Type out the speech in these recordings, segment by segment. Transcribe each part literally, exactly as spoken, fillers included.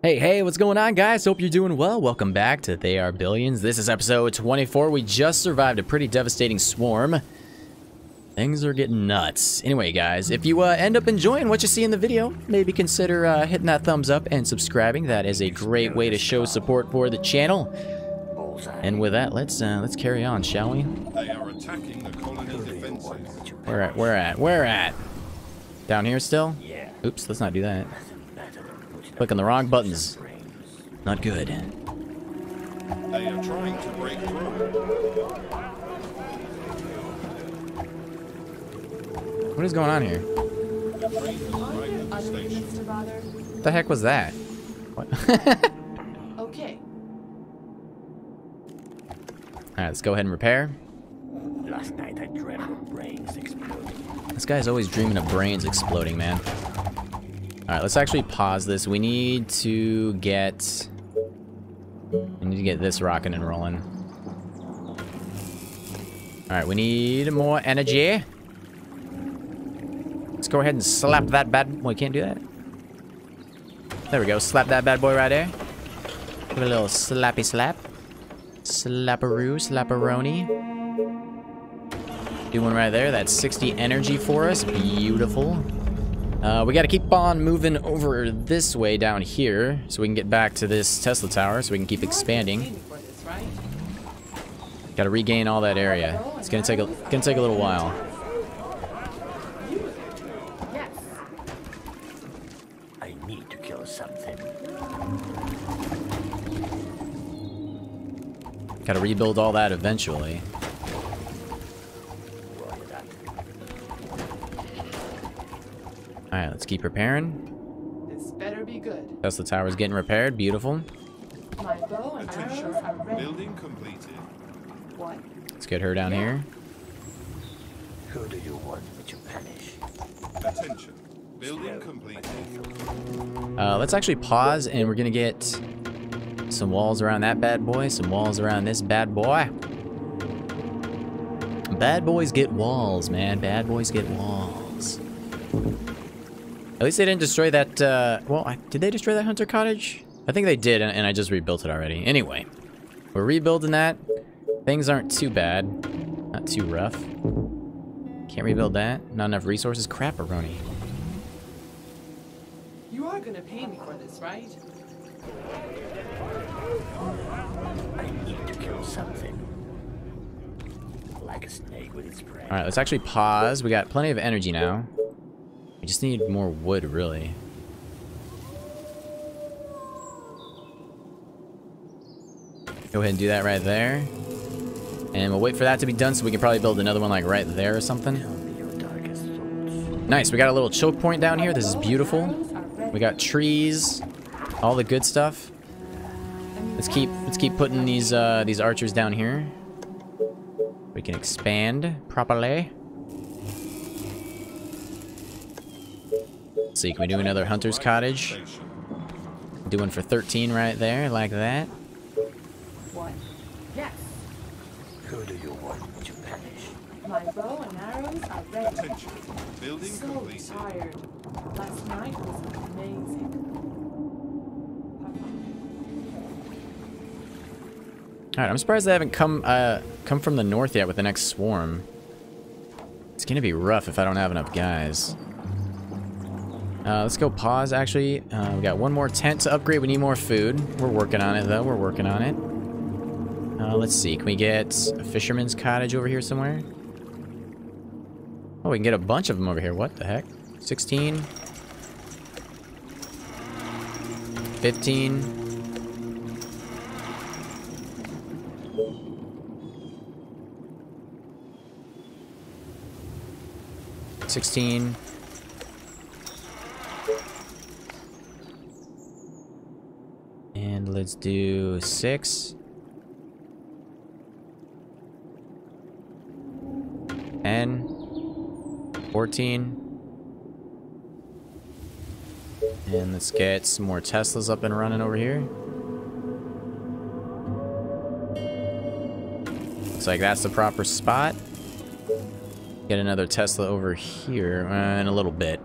Hey, hey, what's going on, guys? Hope you're doing well. Welcome back to They Are Billions. This is episode twenty-four. We just survived a pretty devastating swarm. Things are getting nuts. Anyway, guys, if you uh, end up enjoying what you see in the video, maybe consider uh, hitting that thumbs up and subscribing. That is a great way to show support for the channel. And with that, let's uh, let's carry on, shall we? They are attacking the colony's defenses. Where at? Where at? Where at? Down here still? Yeah. Oops, let's not do that. Clicking the wrong buttons. Not good. They are trying to break through. What is going on here? What the heck was that? What? Okay. Alright, let's go ahead and repair. Last night I dreamt of brains exploding. This guy's always dreaming of brains exploding, man. Alright, let's actually pause this. We need to get... We need to get this rocking and rolling. Alright, we need more energy. Let's go ahead and slap that bad... Well, we can't do that. There we go. Slap that bad boy right there. Give it a little slappy slap. Slapperoo, slapperoni. Do one right there. That's sixty energy for us. Beautiful. Uh, we gotta keep on moving over this way down here so we can get back to this Tesla tower so we can keep expanding. Gotta regain all that area. It's gonna take a gonna take a little while. I need to kill something. Gotta rebuild all that eventually. Alright, let's keep repairing. This better be good. Tesla tower's getting repaired. Beautiful. My bow and arrows are ready. Building completed. What? Let's get her down yeah. here. Who do you want to punish? Attention. Building completed. Uh, let's actually pause and we're gonna get some walls around that bad boy, some walls around this bad boy. Bad boys get walls, man. Bad boys get walls. At least they didn't destroy that, uh, well, I, did they destroy that hunter cottage? I think they did, and, and I just rebuilt it already. Anyway, we're rebuilding that. Things aren't too bad. Not too rough. Can't rebuild that. Not enough resources. Crap-a-roni. You are gonna pay me for this, right? I need to kill something. Like a snake with its prey. Alright, let's actually pause. We got plenty of energy now. We just need more wood, really. Go ahead and do that right there. And we'll wait for that to be done so we can probably build another one like right there or something. Nice, we got a little choke point down here. This is beautiful. We got trees, all the good stuff. Let's keep let's keep putting these uh, these archers down here. We can expand properly. Let's see, can we do another hunter's cottage? Do one for thirteen right there, like that. What? Yes. Who do you want to punish? My bow and arrows are ready. Attention. Building so completed. Tired. Last night was amazing. Alright, I'm surprised they haven't come uh come from the north yet with the next swarm. It's gonna be rough if I don't have enough guys. Uh, let's go pause, actually. Uh, we got one more tent to upgrade. We need more food. We're working on it, though. We're working on it. Uh, let's see. Can we get a fisherman's cottage over here somewhere? Oh, we can get a bunch of them over here. What the heck? sixteen. fifteen. sixteen. Let's do six. Ten. Fourteen. And let's get some more Teslas up and running over here. Looks like that's the proper spot. Get another Tesla over here uh, in a little bit.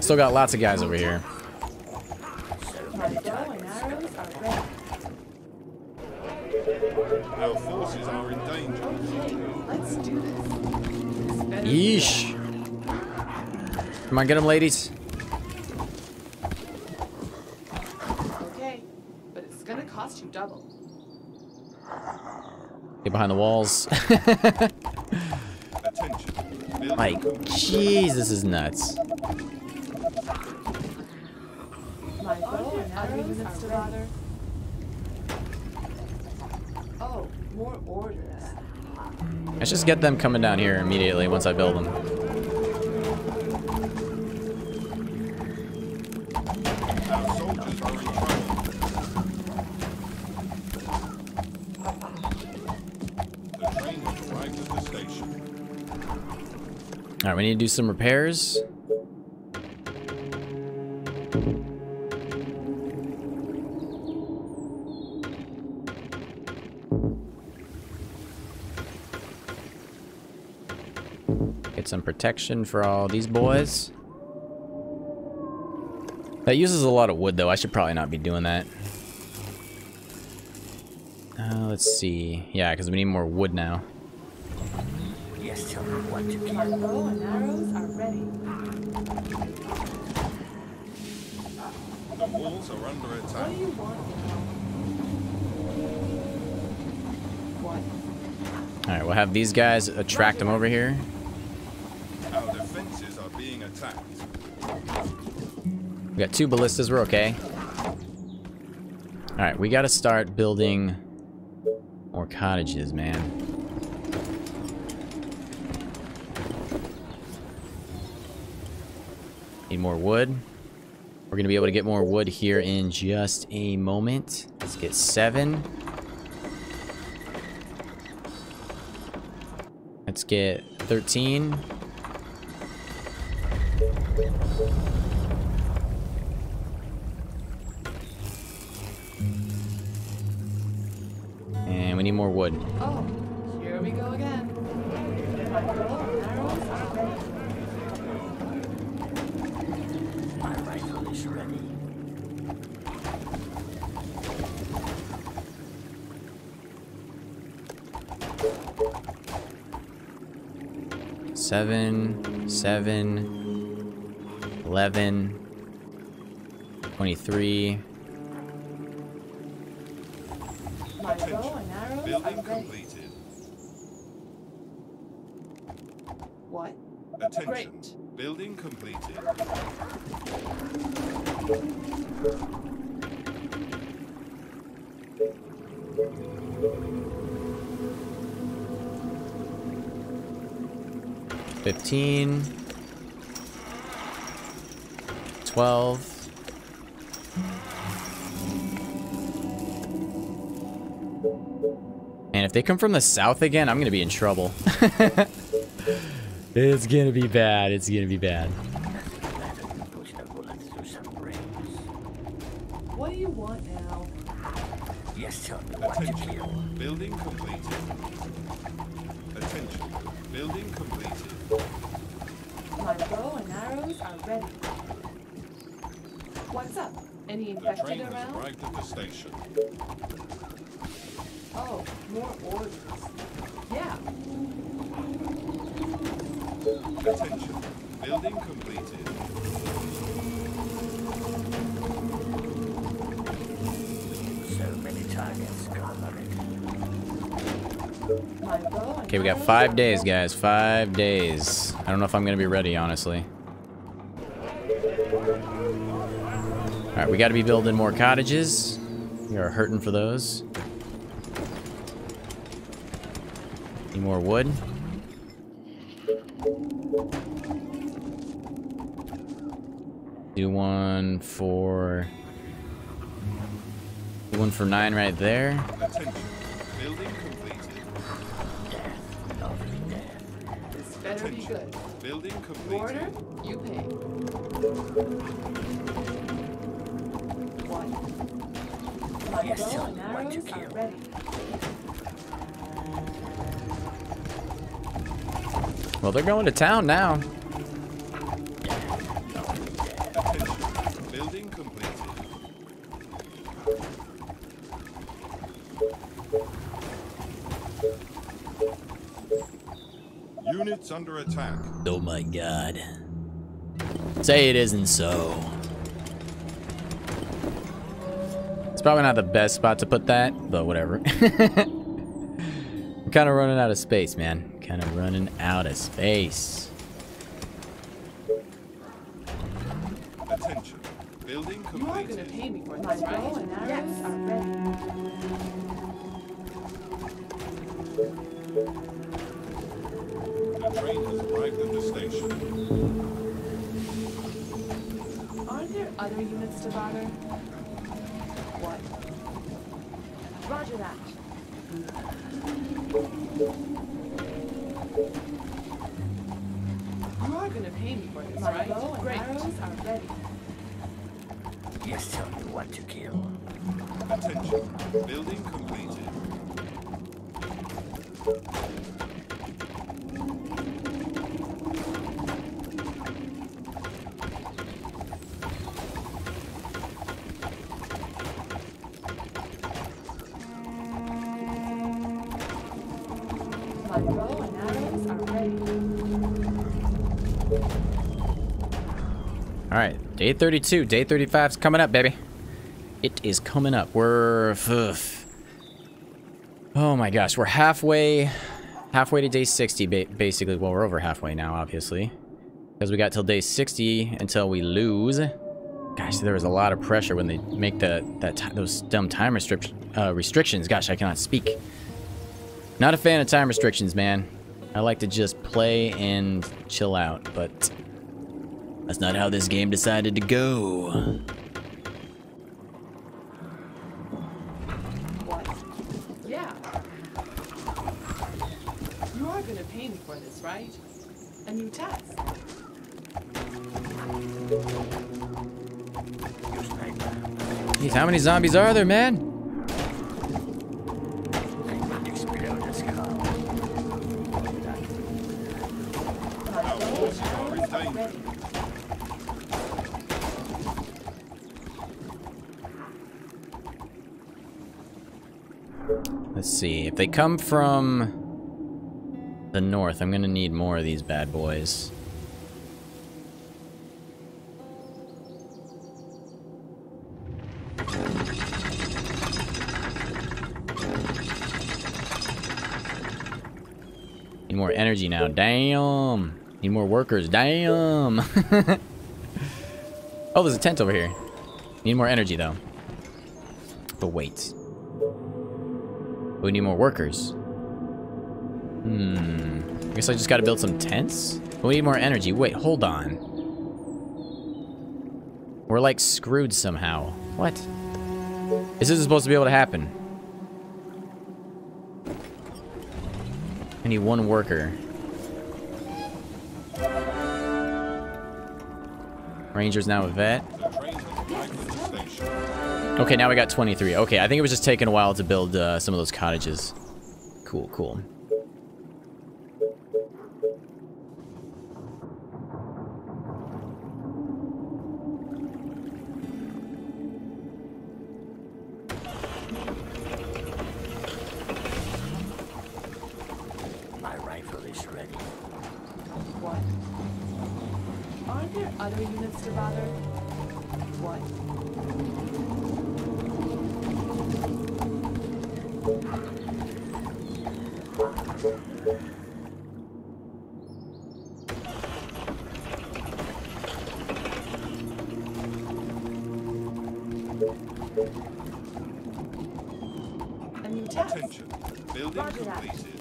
Still got lots of guys over here. Our forces are in danger. Let's do this. Yeesh. Come on, get them, ladies. Okay, but it's gonna cost you double. Get behind the walls. Like, jeez, this is nuts. My bow and arrows are still bother. Oh, more orders. Let's just get them coming down here immediately once I build them. Our soldiers are in trouble. The train has arrived at the station. Alright, we need to do some repairs. Some protection for all these boys. That uses a lot of wood, though. I should probably not be doing that. Uh, let's see. Yeah, because we need more wood now. Yes, tell me what to keep. Our bow and arrows are ready. The walls are under attack. What do you want? What? All right, we'll have these guys attract them over here. We got two ballistas, we're okay. Alright, we gotta start building more cottages, man. Need more wood. We're gonna be able to get more wood here in just a moment. Let's get seven. Let's get thirteen. And we need more wood. Oh, here we go again. My rifle is ready. Seven, seven. eleven, twenty-three. My bow and arrows Building are completed. What? Attention. Great. Building completed. Fifteen. Twelve. And if they come from the south again, I'm gonna be in trouble. It's gonna be bad. It's gonna be bad. What do you want now? Yes, tell me what to kill. Building completed. Attention. Building completed. My bow and arrows are ready. What's up? Any infected around? The train has arrived at the station. Oh, more orders. Yeah. Attention. Building completed. So many targets covered. Okay, we got five days, guys. Five days. I don't know if I'm gonna be ready, honestly. All right, we got to be building more cottages. We are hurting for those. Need more wood. Do one for do one for nine right there. Building completed. Death, lovely death. This better be good. Building completed. Order, you pay. Yes, tell me what to kill. Well, they're going to town now. Building completed. Units under attack. Oh my god. Say it isn't so. It's probably not the best spot to put that, but whatever. I'm kind of running out of space, man. Kind of running out of space. Attention. Building completed. You're going to pay me for this, right? Yes, I'm ready. The train has arrived at the station. Aren't there other units to bother? What? Roger that. You are going to pay me for this, my right? Bow and Great. Arrows are ready. Yes, tell me what to kill. Attention. Building completed. My bow and arrows are ready. All right. Day thirty-two, day thirty-five's coming up, baby. It is coming up. We're... Ugh. Oh my gosh, we're halfway... Halfway to day sixty, ba basically. Well, we're over halfway now, obviously. Because we got till day sixty until we lose. Gosh, there was a lot of pressure when they make the, that t those dumb time restric uh, restrictions. Gosh, I cannot speak. Not a fan of time restrictions, man. I like to just play and chill out, but... That's not how this game decided to go. What? Yeah. You are going to pay me for this, right? A new task. Jeez, how many zombies are there, man? Let's see, if they come from the north, I'm gonna need more of these bad boys. Need more energy now, damn! Need more workers, damn! Oh, there's a tent over here. Need more energy though. But wait. We need more workers. Hmm. I guess I just gotta build some tents? But we need more energy. Wait, hold on. We're like screwed somehow. What? This isn't supposed to be able to happen. I need one worker. Ranger's now a vet. Okay, now we got twenty-three. Okay, I think it was just taking a while to build uh, some of those cottages. Cool, cool. My rifle is ready. What? Aren't there other units to bother? What? Attention. Building completed.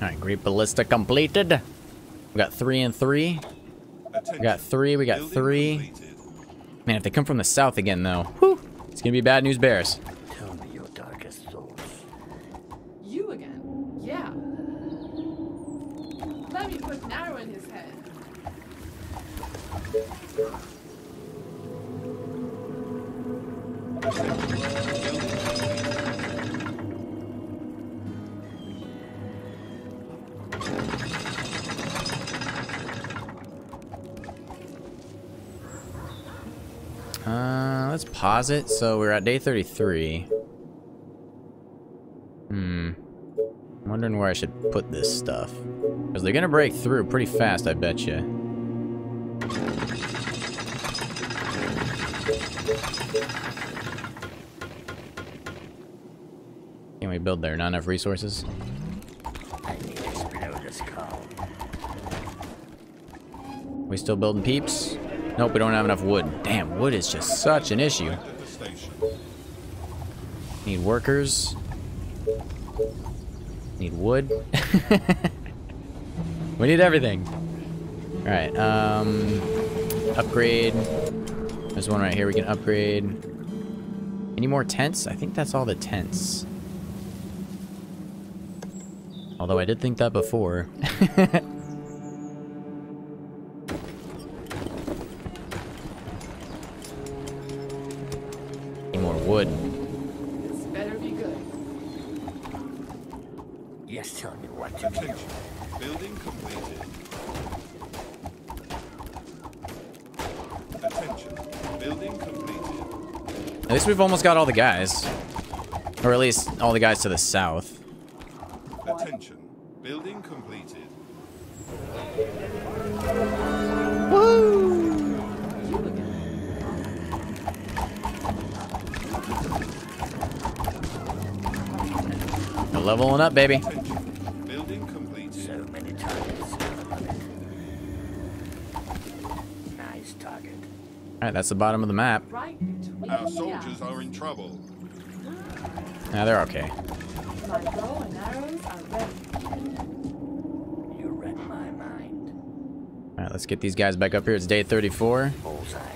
Alright, great ballista completed. We got three and three. Attention. We got three, we got Building three. Completed. Man, if they come from the south again though, whew, it's gonna be bad news bears. Uh, let's pause it. So we're at day thirty-three. Hmm. I'm wondering where I should put this stuff. Because they're gonna break through pretty fast, I bet you. Can we build there? Not enough resources? We still building peeps? Nope, we don't have enough wood. Damn, wood is just such an issue. Need workers. Need wood. We need everything. Alright, um... upgrade. There's one right here we can upgrade. Any more tents? I think that's all the tents. Although I did think that before. Any more wood? This better be good. Yes, tell me what to do. Building completed. Attention. Building completed. At least we've almost got all the guys. Or at least all the guys to the south. Attention. Building completed. Woo! We're leveling up, baby. Alright, that's the bottom of the map. Our soldiers are in trouble. Nah, they're okay. My bow and arrows are ready. You read my mind. Alright, let's get these guys back up here. It's day thirty-four. Bullseye.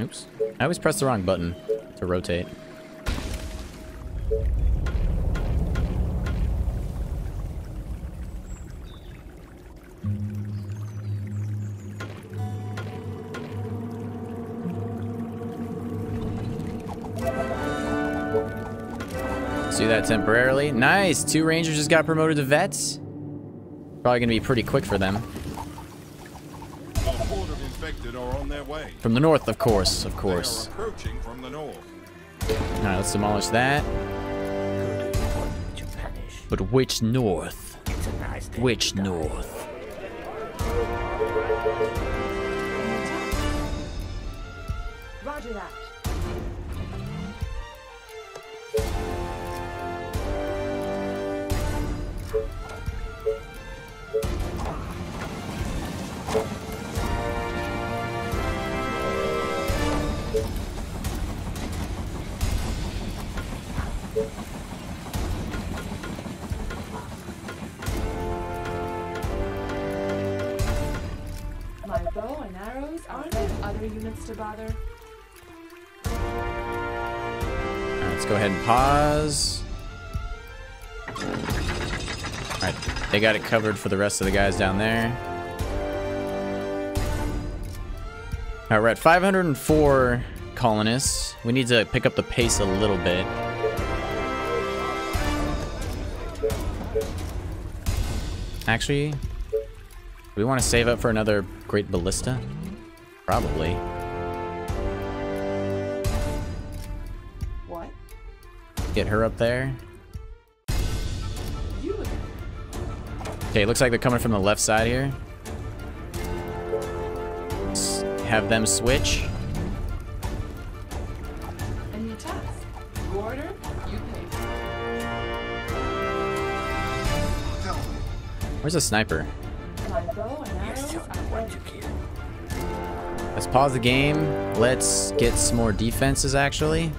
Oops. I always press the wrong button to rotate. Do that temporarily. Nice! Two rangers just got promoted to vets. Probably gonna be pretty quick for them. Are on their way. From the north, of course, of course. Approaching from the north. All right, let's demolish that. But which north? Nice which north? Roger that. To bother. Right, let's go ahead and pause. Alright, they got it covered for the rest of the guys down there. Alright, we're at five hundred four colonists. We need to pick up the pace a little bit. Actually, do we want to save up for another Great Ballista? Probably. Get her up there. Okay, looks like they're coming from the left side here. Let's have them switch. And you task. You order, you pay. Where's the sniper? Let's pause the game. Let's get some more defenses actually.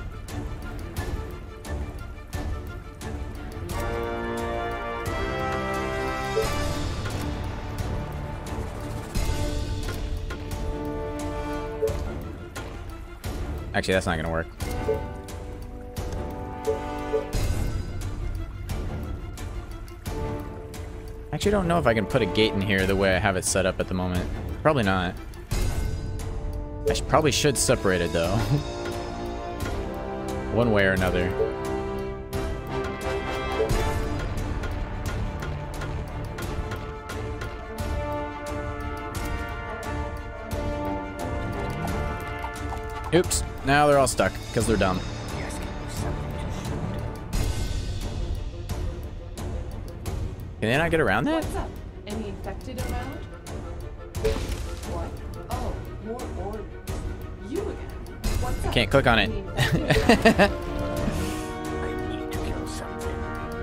Actually, that's not gonna work. Actually, I don't know if I can put a gate in here the way I have it set up at the moment. Probably not. I should, probably should separate it though. One way or another. Oops. Now they're all stuck because they're dumb. Can they not get around that? What's up? Any infected around? What? Oh, more orders. You again. What's up? Can't click on it. I need to kill something. I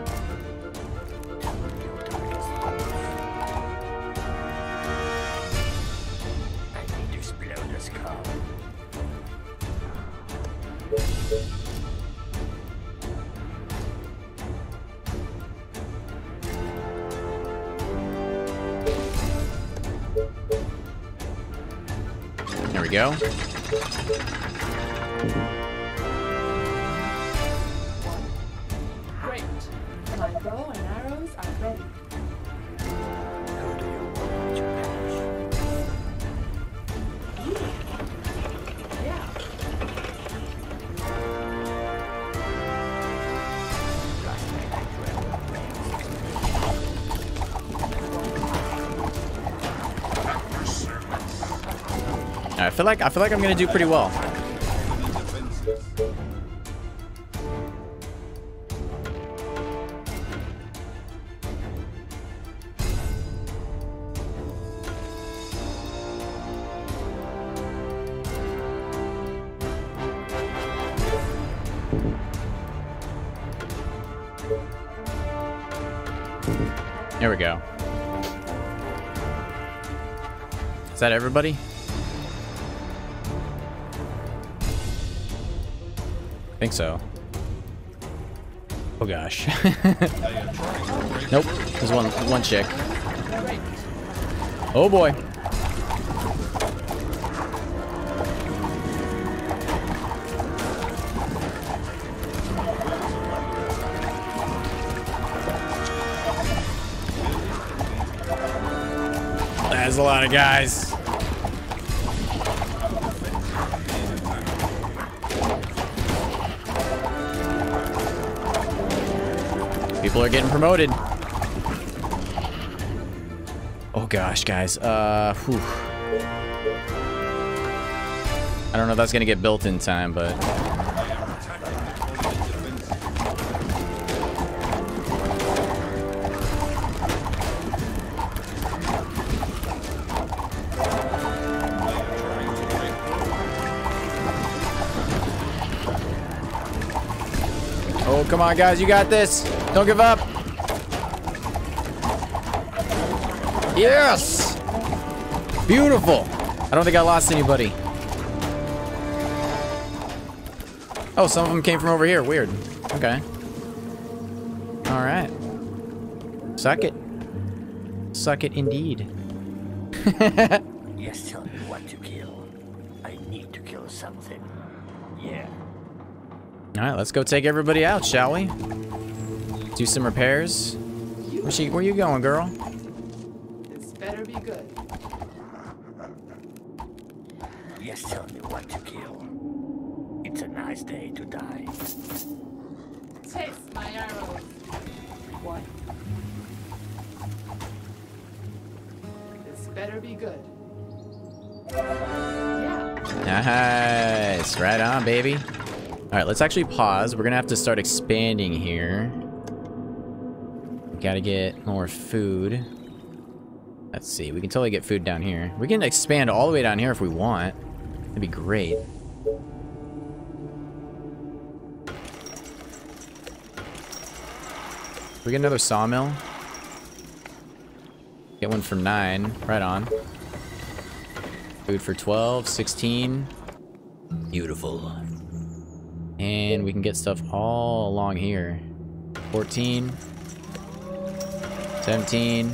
need to explode this car. There we go. Great. My bow and arrows are ready. How do you want to perish? Yeah. I feel like I feel like I'm gonna do pretty well. There we go. Is that everybody? I think so. Oh gosh. Nope. There's one one chick. Oh boy. That's a lot of guys. People are getting promoted. Oh gosh, guys. Uh, whew. I don't know if that's gonna get built in time, but oh, come on, guys, you got this. Don't give up. Yes! Beautiful. I don't think I lost anybody. Oh, some of them came from over here. Weird. Okay. All right. Suck it. Suck it indeed. Yes, tell me what to kill. I need to kill something. Yeah. All right, let's go take everybody out, shall we? Do some repairs. Where's she, where you going, girl? This better be good. Yes, tell me what to kill. It's a nice day to die. Taste my arrows. What? This better be good. Yeah. Nice. Right on, baby. All right, let's actually pause. We're gonna have to start expanding here. Gotta get more food. Let's see, we can totally get food down here. We can expand all the way down here if we want. That'd be great. We get another sawmill. Get one for nine, right on. Food for twelve, sixteen. Beautiful. And we can get stuff all along here. fourteen, seventeen,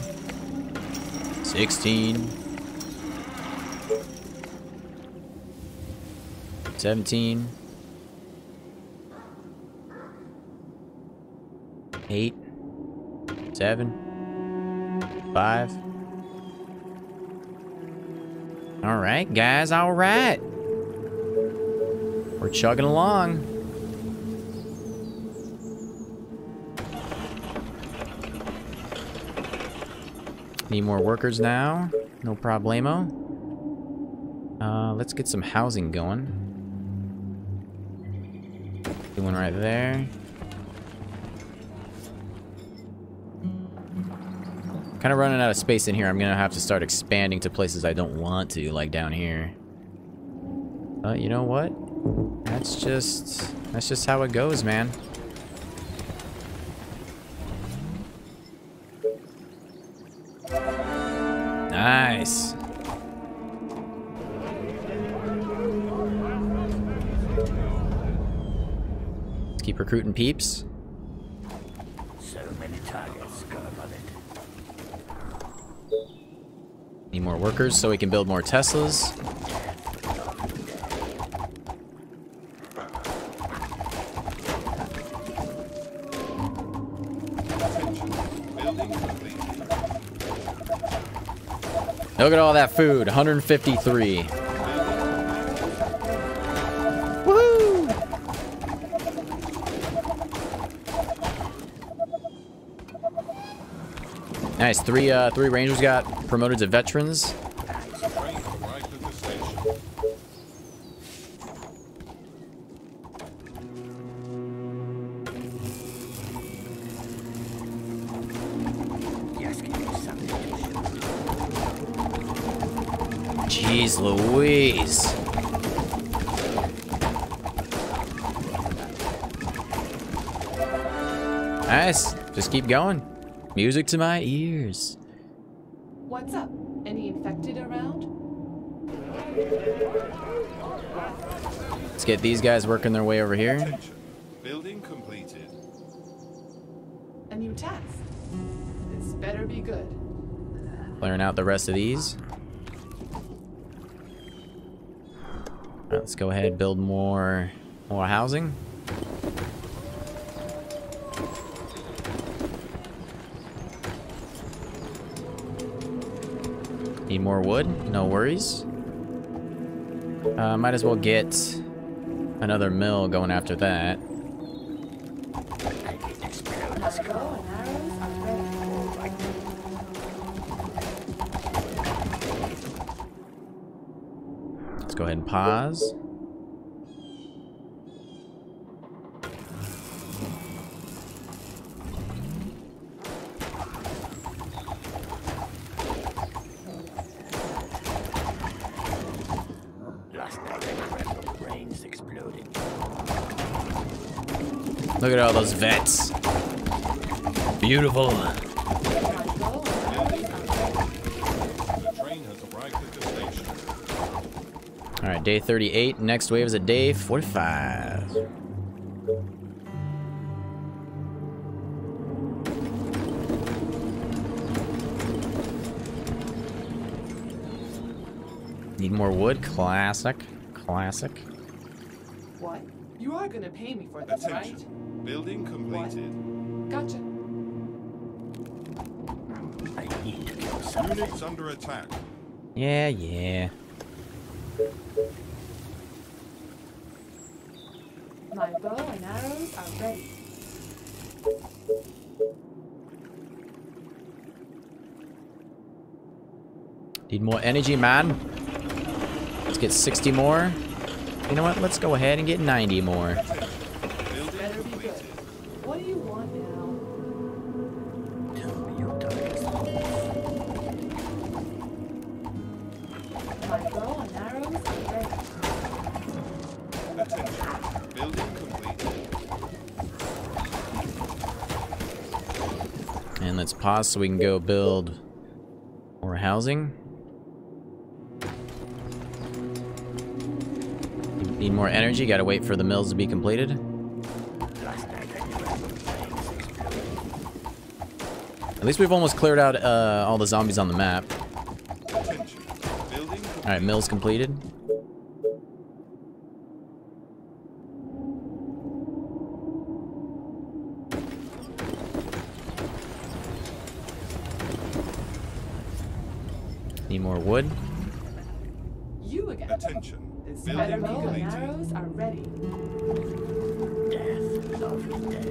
sixteen, seventeen, eight, seven, five. All right, guys, all right. We're chugging along. Need more workers now. No problemo. Uh, let's get some housing going. Do one right there. Kind of running out of space in here. I'm gonna have to start expanding to places I don't want to, like down here. But you know what? That's just that's just how it goes, man. Nice. Let's keep recruiting peeps. So many targets, gotta love it. Need more workers so we can build more Teslas. Look at all that food, one hundred fifty-three. Woohoo! Nice, three uh, three Rangers got promoted to veterans. Jeez Louise. Nice. Just keep going. Music to my ears. What's up? Any infected around? Let's get these guys working their way over here. Attention. Building completed. A new task. This better be good. Clearing out the rest of these. Let's go ahead and build more more housing. Need more wood, no worries. Uh, might as well get another mill going after that. Go ahead and pause. Look at all those vets. Beautiful. All right, day thirty-eight. Next wave is at day forty-five. Need more wood? Classic. Classic. What? You are gonna pay me for this, right? Building completed. What? Gotcha. I need to kill something. Units under attack. Yeah, yeah. My bow and arrows are ready. Need more energy, man. Let's get sixty more. You know what? Let's go ahead and get ninety more. What do you want now? Tell me your target. My bow and arrows are ready. And let's pause so we can go build more housing. Need more energy, gotta wait for the mills to be completed. At least we've almost cleared out uh, all the zombies on the map. Alright, mills completed. Need more wood. You again. Attention. This building completed. Arrows are ready. Death, love, death.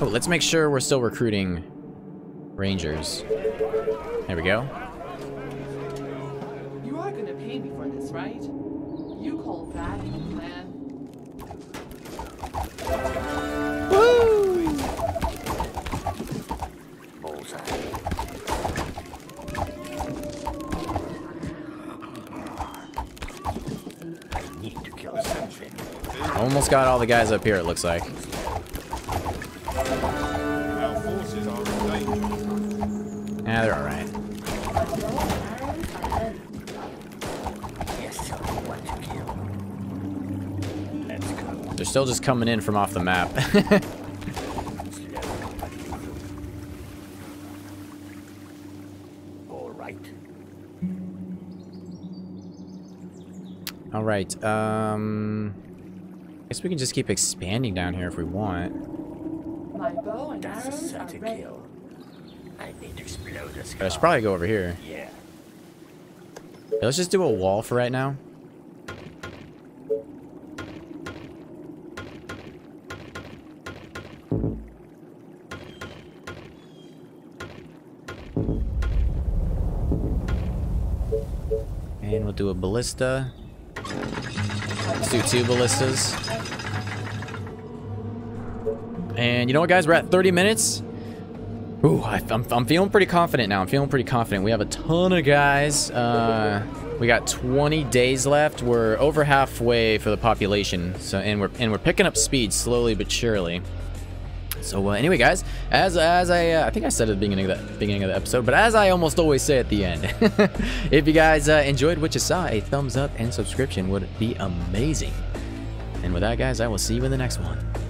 Oh, let's make sure we're still recruiting Rangers. There we go. You are gonna pay me for this, right? You call that a plan? Woo! I need to kill something. Almost got all the guys up here, it looks like. Yeah, they're alright. They're still just coming in from off the map. Alright. Alright, um I guess we can just keep expanding down here if we want. My bow and arrows are ready. I need to explode this guy. I should probably go over here. Yeah. Yeah. Let's just do a wall for right now. And we'll do a ballista. Let's do two ballistas. And you know what, guys? We're at thirty minutes. Ooh, I, I'm, I'm feeling pretty confident now. I'm feeling pretty confident. We have a ton of guys. Uh, we got twenty days left. We're over halfway for the population. So, and we're and we're picking up speed slowly but surely. So uh, anyway, guys, as as I uh, I think I said at the beginning of the beginning of the episode, but as I almost always say at the end, if you guys uh, enjoyed what you saw, a thumbs up and subscription would be amazing. And with that, guys, I will see you in the next one.